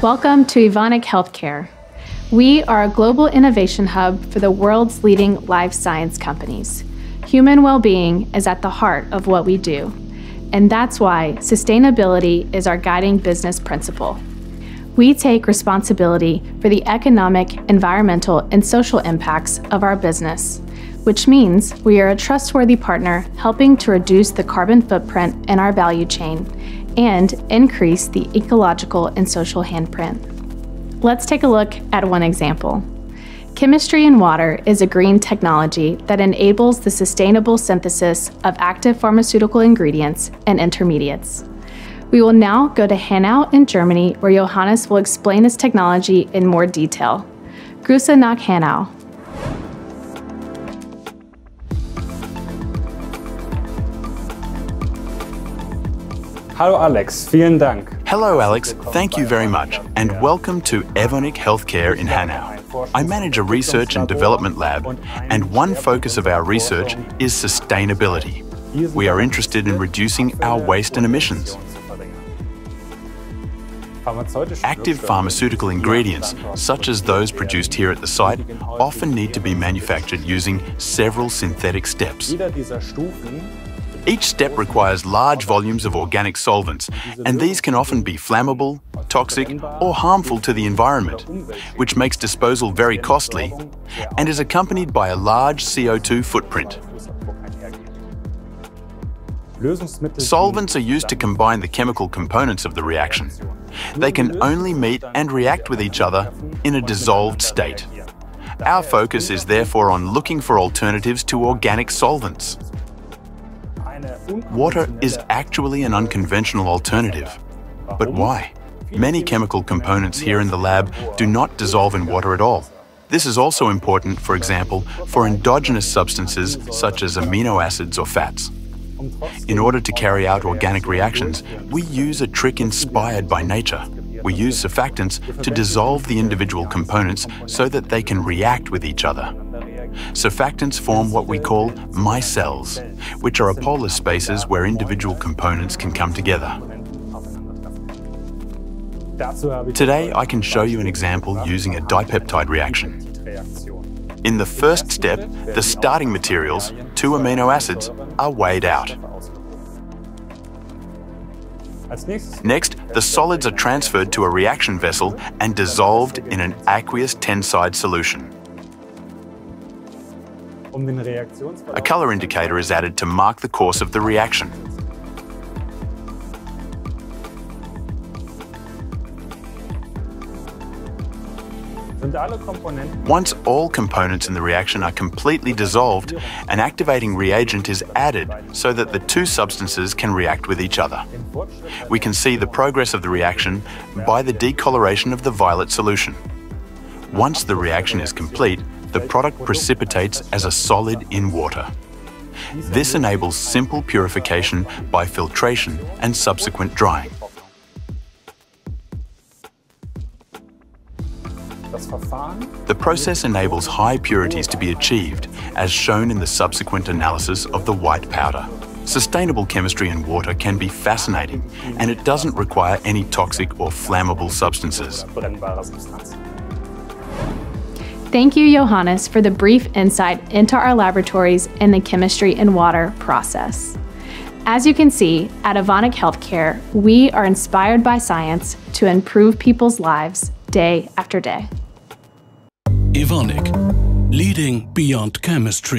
Welcome to Evonik Healthcare. We are a global innovation hub for the world's leading life science companies. Human well-being is at the heart of what we do, and that's why sustainability is our guiding business principle. We take responsibility for the economic, environmental, and social impacts of our business, which means we are a trustworthy partner helping to reduce the carbon footprint in our value chain and increase the ecological and social handprint. Let's take a look at one example. Chemistry in Water is a green technology that enables the sustainable synthesis of active pharmaceutical ingredients and intermediates. We will now go to Hanau in Germany, where Johannes will explain this technology in more detail. Grüße nach Hanau. Hello, Alex. Vielen Dank. Hello, Alex. Thank you very much, and welcome to Evonik Healthcare in Hanau. I manage a research and development lab, and one focus of our research is sustainability. We are interested in reducing our waste and emissions. Active pharmaceutical ingredients, such as those produced here at the site, often need to be manufactured using several synthetic steps. Each step requires large volumes of organic solvents, and these can often be flammable, toxic, or harmful to the environment, which makes disposal very costly and is accompanied by a large CO2 footprint. Solvents are used to combine the chemical components of the reaction. They can only meet and react with each other in a dissolved state. Our focus is therefore on looking for alternatives to organic solvents. Water is actually an unconventional alternative. But why? Many chemical components here in the lab do not dissolve in water at all. This is also important, for example, for endogenous substances such as amino acids or fats. In order to carry out organic reactions, we use a trick inspired by nature. We use surfactants to dissolve the individual components so that they can react with each other. Surfactants form what we call micelles, which are apolar spaces where individual components can come together. Today, I can show you an example using a dipeptide reaction. In the first step, the starting materials, 2 amino acids, are weighed out. Next, the solids are transferred to a reaction vessel and dissolved in an aqueous tenside solution. A color indicator is added to mark the course of the reaction. Once all components in the reaction are completely dissolved, an activating reagent is added so that the two substances can react with each other. We can see the progress of the reaction by the decoloration of the violet solution. Once the reaction is complete, the product precipitates as a solid in water. This enables simple purification by filtration and subsequent drying. The process enables high purities to be achieved, as shown in the subsequent analysis of the white powder. Sustainable chemistry in water can be fascinating, and it doesn't require any toxic or flammable substances. Thank you, Johannes, for the brief insight into our laboratories and the chemistry in water process. As you can see, at Evonik Healthcare, we are inspired by science to improve people's lives day after day. Evonik, leading beyond chemistry.